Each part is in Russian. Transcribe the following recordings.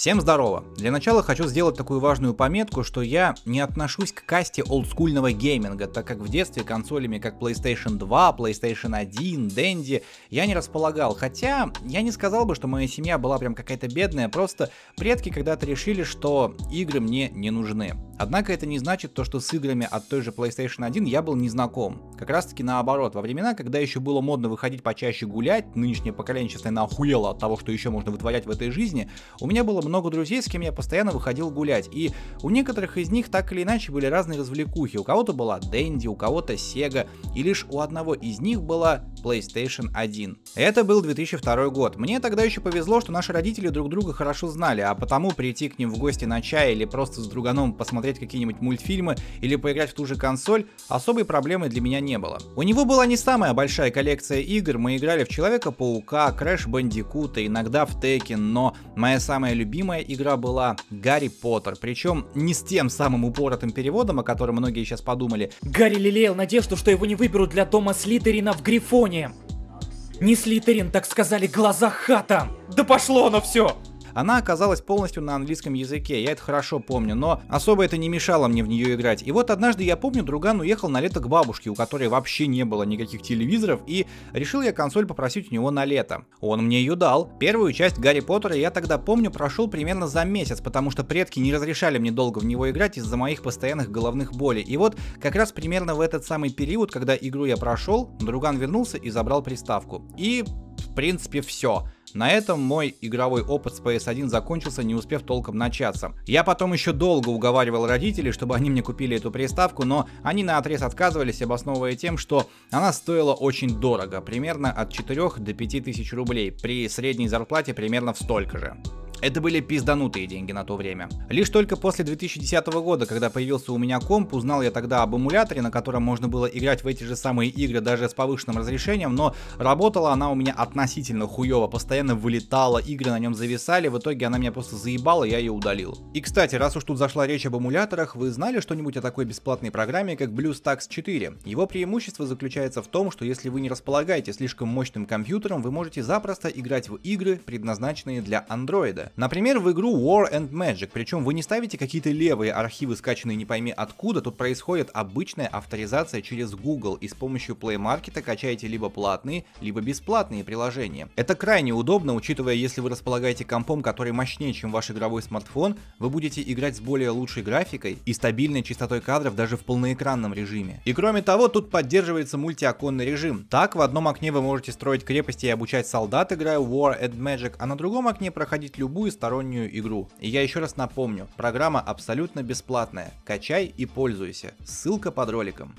Всем здорово! Для начала хочу сделать такую важную пометку, что я не отношусь к касте олдскульного гейминга, так как в детстве консолями как PlayStation 2, PlayStation 1, Dendy я не располагал, хотя я не сказал бы, что моя семья была прям какая-то бедная, просто предки когда-то решили, что игры мне не нужны. Однако это не значит то, что с играми от той же PlayStation 1 я был не знаком. Как раз таки наоборот, во времена, когда еще было модно выходить почаще гулять, нынешнее поколение, честно, нахуело от того, что еще можно вытворять в этой жизни, у меня было много друзей, с кем я постоянно выходил гулять, и у некоторых из них так или иначе были разные развлекухи. У кого-то была Dendy, у кого-то Sega, и лишь у одного из них была PlayStation 1. Это был 2002 год. Мне тогда еще повезло, что наши родители друг друга хорошо знали, а потому прийти к ним в гости на чай или просто с друганом посмотреть какие-нибудь мультфильмы или поиграть в ту же консоль особой проблемы для меня не было. У него была не самая большая коллекция игр, мы играли в Человека-паука, Crash Bandicoot, иногда в Tekken, но моя самая любимая игра была Гарри Поттер, причем не с тем самым упоротым переводом, о котором многие сейчас подумали. Гарри лелеял надежду, что его не выберут для дома Слитерина в Грифоне. Не Слитерин, так сказали, глаза хата. Да пошло оно все! Она оказалась полностью на английском языке, я это хорошо помню, но особо это не мешало мне в нее играть. И вот однажды, я помню, друган уехал на лето к бабушке, у которой вообще не было никаких телевизоров, и решил я консоль попросить у него на лето. Он мне ее дал. Первую часть Гарри Поттера я тогда, помню, прошел примерно за месяц, потому что предки не разрешали мне долго в него играть из-за моих постоянных головных болей. И вот как раз примерно в этот самый период, когда игру я прошел, друган вернулся и забрал приставку. И, в принципе, все. На этом мой игровой опыт с PS1 закончился, не успев толком начаться. Я потом еще долго уговаривал родителей, чтобы они мне купили эту приставку, но они наотрез отказывались, обосновывая тем, что она стоила очень дорого, примерно от 4 до 5 тысяч рублей, при средней зарплате примерно в столько же. Это были пизданутые деньги на то время. Лишь только после 2010 года, когда появился у меня комп, узнал я тогда об эмуляторе, на котором можно было играть в эти же самые игры даже с повышенным разрешением, но работала она у меня относительно хуёво, постоянно вылетала, игры на нем зависали, в итоге она меня просто заебала, я ее удалил. И кстати, раз уж тут зашла речь об эмуляторах, вы знали что-нибудь о такой бесплатной программе, как BlueStacks 4? Его преимущество заключается в том, что если вы не располагаете слишком мощным компьютером, вы можете запросто играть в игры, предназначенные для андроида. Например, в игру War and Magic, причем вы не ставите какие-то левые архивы, скачанные не пойми откуда, тут происходит обычная авторизация через Google, и с помощью Play Market качаете либо платные, либо бесплатные приложения. Это крайне удобно, учитывая, если вы располагаете компом, который мощнее, чем ваш игровой смартфон, вы будете играть с более лучшей графикой и стабильной частотой кадров даже в полноэкранном режиме. И кроме того, тут поддерживается мультиоконный режим. Так, в одном окне вы можете строить крепости и обучать солдат, играя в War and Magic, а на другом окне проходить любую стороннюю игру. И я еще раз напомню, программа абсолютно бесплатная. Качай и пользуйся. Ссылка под роликом.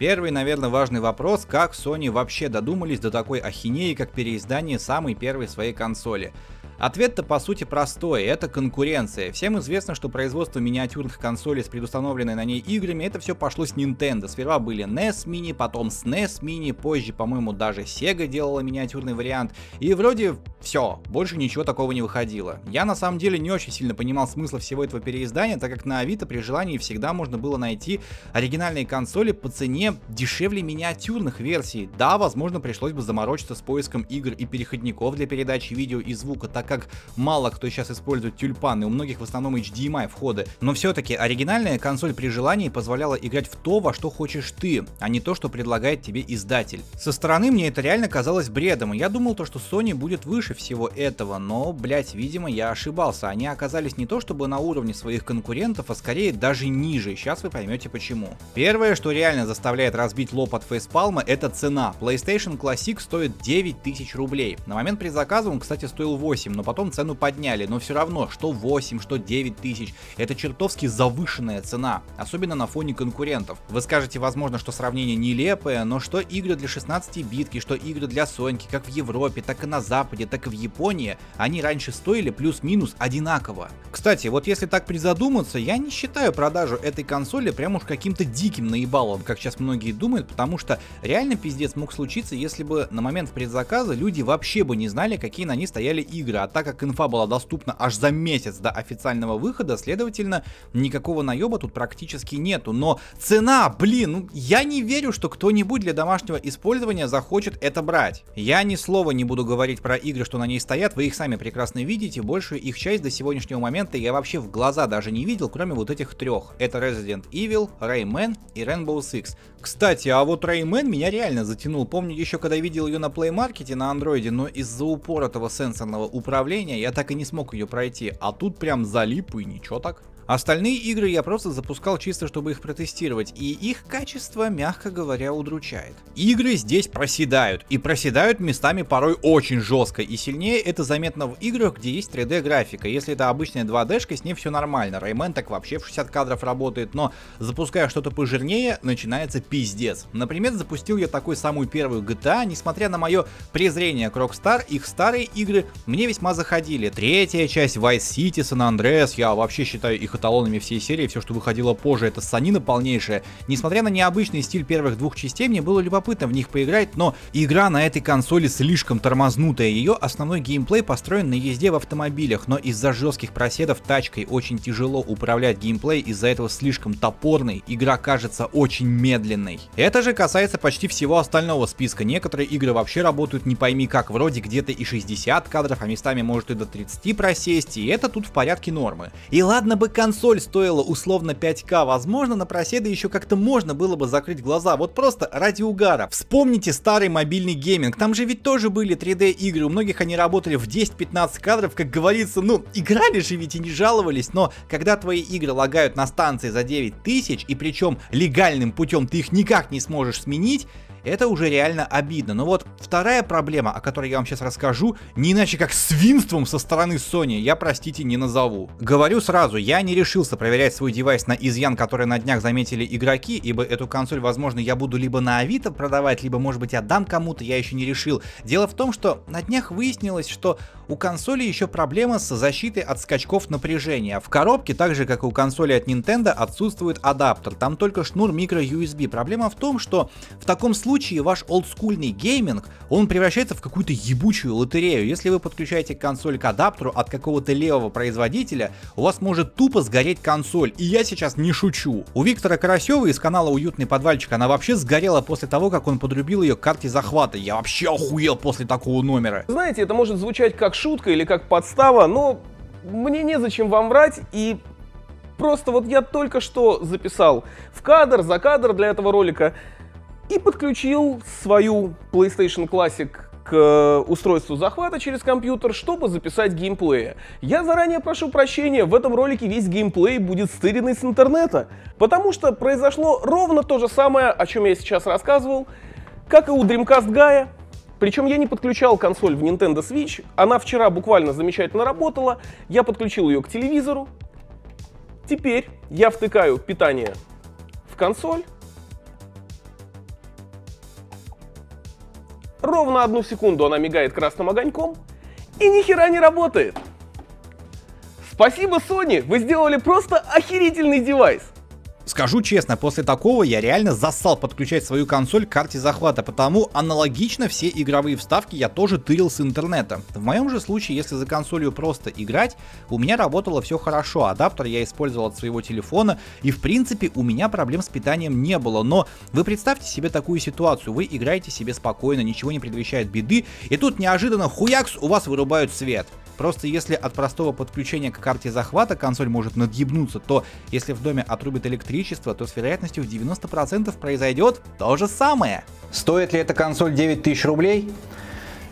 Первый, наверное, важный вопрос, как Sony вообще додумались до такой ахинеи, как переиздание самой первой своей консоли. Ответ-то по сути простой, это конкуренция. Всем известно, что производство миниатюрных консолей с предустановленной на ней играми, это все пошло с Nintendo. Сперва были NES Mini, потом SNES Mini, позже, по-моему, даже Sega делала миниатюрный вариант. И вроде все, больше ничего такого не выходило. Я на самом деле не очень сильно понимал смысл всего этого переиздания, так как на Авито при желании всегда можно было найти оригинальные консоли по цене дешевле миниатюрных версий. Да, возможно, пришлось бы заморочиться с поиском игр и переходников для передачи видео и звука, так как мало кто сейчас использует тюльпаны, у многих в основном HDMI входы, но все-таки оригинальная консоль при желании позволяла играть в то, во что хочешь ты, а не то, что предлагает тебе издатель. Со стороны мне это реально казалось бредом, и я думал то, что Sony будет выше всего этого, но, блять, видимо, я ошибался, они оказались не то чтобы на уровне своих конкурентов, а скорее даже ниже, сейчас вы поймете почему. Первое, что реально заставляет разбить лоб от фейспалма, это цена. PlayStation Classic стоит 9000 рублей, на момент предзаказа он, кстати, стоил 8, но потом цену подняли, но все равно, что 8, что 9 тысяч, это чертовски завышенная цена, особенно на фоне конкурентов. Вы скажете, возможно, что сравнение нелепое, но что игры для 16-битки, что игры для Соньки, как в Европе, так и на Западе, так и в Японии, они раньше стоили плюс-минус одинаково. Кстати, вот если так призадуматься, я не считаю продажу этой консоли прям уж каким-то диким наебалом, как сейчас многие думают, потому что реально пиздец мог случиться, если бы на момент предзаказа люди вообще бы не знали, какие на ней стояли игры, так как инфа была доступна аж за месяц до официального выхода, следовательно, никакого наеба тут практически нету. Но цена, блин, ну, я не верю, что кто-нибудь для домашнего использования захочет это брать. Я ни слова не буду говорить про игры, что на ней стоят, вы их сами прекрасно видите, большую их часть до сегодняшнего момента я вообще в глаза даже не видел, кроме вот этих трех. Это Resident Evil, Rayman и Rainbow Six. Кстати, а вот Rayman меня реально затянул, помню еще когда видел ее на Play Market на андроиде, но из-за упоротого сенсорного управления я так и не смог ее пройти, а тут прям залип и ничего так. Остальные игры я просто запускал чисто, чтобы их протестировать, и их качество, мягко говоря, удручает. Игры здесь проседают, и проседают местами порой очень жестко, и сильнее это заметно в играх, где есть 3D графика. Если это обычная 2D-шка, с ней все нормально, Rayman так вообще в 60 кадров работает, но запуская что-то пожирнее, начинается пиздец. Например, запустил я такую самую первую GTA, несмотря на мое презрение к Rockstar, их старые игры мне весьма заходили. Третья часть, Vice City, San Andreas, я вообще считаю их эталонами всей серии, все, что выходило позже, это санина полнейшая. Несмотря на необычный стиль первых двух частей, мне было любопытно в них поиграть, но игра на этой консоли слишком тормознутая. Ее основной геймплей построен на езде в автомобилях, но из-за жестких проседов тачкой очень тяжело управлять, геймплей из-за этого слишком топорный, игра кажется очень медленной. Это же касается почти всего остального списка. Некоторые игры вообще работают не пойми как, вроде где-то и 60 кадров, а местами может и до 30 просесть, и это тут в порядке нормы. И ладно бы консоль стоила условно 5К, возможно, на проседы еще как-то можно было бы закрыть глаза, вот просто ради угара. Вспомните старый мобильный гейминг, там же ведь тоже были 3D игры, у многих они работали в 10-15 кадров, как говорится, ну, играли же ведь и не жаловались, но когда твои игры лагают на станции за 9000, и причем легальным путем ты их никак не сможешь сменить, это уже реально обидно. Но вот вторая проблема, о которой я вам сейчас расскажу, не иначе как свинством со стороны Sony, я, простите, не назову. Говорю сразу, я не решился проверять свой девайс на изъян, который на днях заметили игроки, ибо эту консоль, возможно, я буду либо на Авито продавать, либо, может быть, отдам кому-то, я еще не решил. Дело в том, что на днях выяснилось, что у консоли еще проблема с защитой от скачков напряжения. В коробке, так же, как и у консоли от Nintendo, отсутствует адаптер, там только шнур micro-USB. Проблема в том, что в таком случае ваш олдскульный гейминг, он превращается в какую-то ебучую лотерею. Если вы подключаете консоль к адаптеру от какого-то левого производителя, у вас может тупо сгореть консоль, и я сейчас не шучу. У Виктора Карасева из канала «Уютный Подвальчик» она вообще сгорела после того, как он подрубил ее к карте захвата. Я вообще охуел после такого номера. Знаете, это может звучать как шутка или как подстава, но мне незачем вам врать, и просто вот я только что записал в кадр, за кадр для этого ролика, и подключил свою PlayStation Classic к устройству захвата через компьютер, чтобы записать геймплея. Я заранее прошу прощения, в этом ролике весь геймплей будет стыренный с интернета, потому что произошло ровно то же самое, о чем я сейчас рассказывал, как и у Dreamcast Guy. Причем я не подключал консоль в Nintendo Switch, она вчера буквально замечательно работала, я подключил ее к телевизору. Теперь я втыкаю питание в консоль. Ровно одну секунду она мигает красным огоньком, и ни хера не работает. Спасибо, Sony, вы сделали просто охерительный девайс. Скажу честно, после такого я реально зассал подключать свою консоль к карте захвата, потому аналогично все игровые вставки я тоже тырил с интернета. В моем же случае, если за консолью просто играть, у меня работало все хорошо, адаптер я использовал от своего телефона, и в принципе у меня проблем с питанием не было. Но вы представьте себе такую ситуацию, вы играете себе спокойно, ничего не предвещает беды, и тут неожиданно хуякс, у вас вырубают свет. Просто если от простого подключения к карте захвата консоль может надъебнуться, то если в доме отрубит электричество, то с вероятностью в 90% произойдет то же самое. Стоит ли эта консоль 9000 рублей?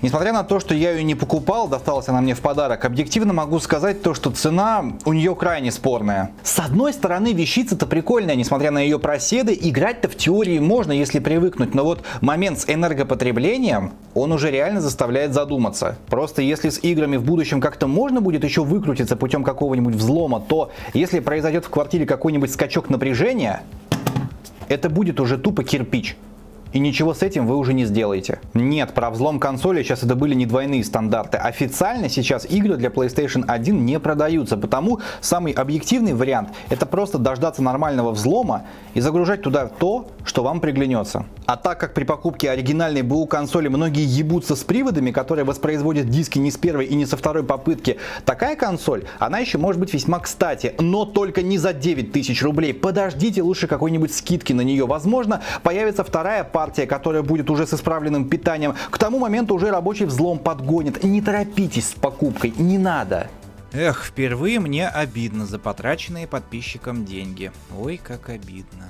Несмотря на то, что я ее не покупал, досталась она мне в подарок, объективно могу сказать то, что цена у нее крайне спорная. С одной стороны, вещица-то прикольная, несмотря на ее проседы, играть-то в теории можно, если привыкнуть, но вот момент с энергопотреблением, он уже реально заставляет задуматься. Просто если с играми в будущем как-то можно будет еще выкрутиться путем какого-нибудь взлома, то если произойдет в квартире какой-нибудь скачок напряжения, это будет уже тупо кирпич. и ничего с этим вы уже не сделаете. Нет, про взлом консоли сейчас это были не двойные стандарты. Официально сейчас игры для PlayStation 1 не продаются, потому самый объективный вариант — это просто дождаться нормального взлома и загружать туда то, что вам приглянется. А так как при покупке оригинальной БУ консоли многие ебутся с приводами, которые воспроизводят диски не с первой и не со второй попытки, такая консоль, она еще может быть весьма кстати, но только не за 9000 рублей. Подождите лучше какой-нибудь скидки на нее. Возможно, появится вторая партия, которая будет уже с исправленным питанием. К тому моменту уже рабочий взлом подгонит. Не торопитесь с покупкой, не надо. Эх, впервые мне обидно за потраченные подписчикам деньги. Ой, как обидно.